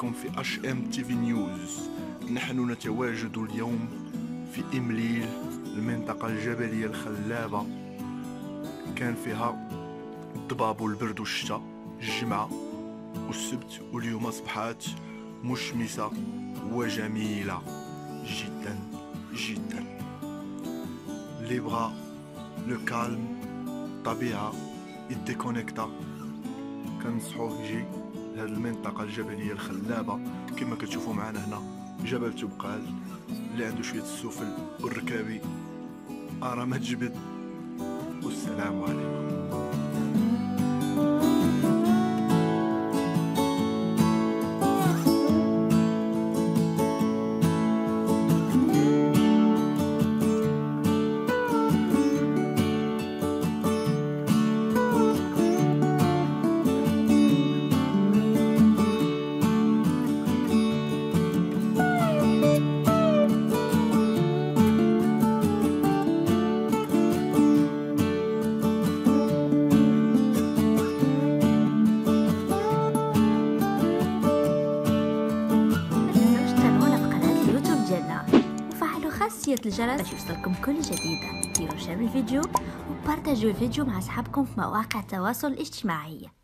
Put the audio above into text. بكم في IHTV News. نحن نتواجد اليوم في إمليل، المنطقة الجبلية الخلابة كان فيها الضباب والبرد والشتاء، الجمعة والسبت، واليوم أصبحت مشمسة وجميلة جدا جدا. اللي بغا لو كالم، الطبيعة، الديكونيكتا، كنصحوه يجي لهاد المنطقة الجبلية الخلابة كما كتشوفوا معنا هنا جبل توبقال اللي عنده شوية السفل والركابي. أرامات جبل، والسلام عليكم. وفعلوا خاصية الجرس باش يوصلكم كل جديد. ديروا شير الفيديو وبارطاجيو الفيديو مع اصحابكم في مواقع التواصل الاجتماعي.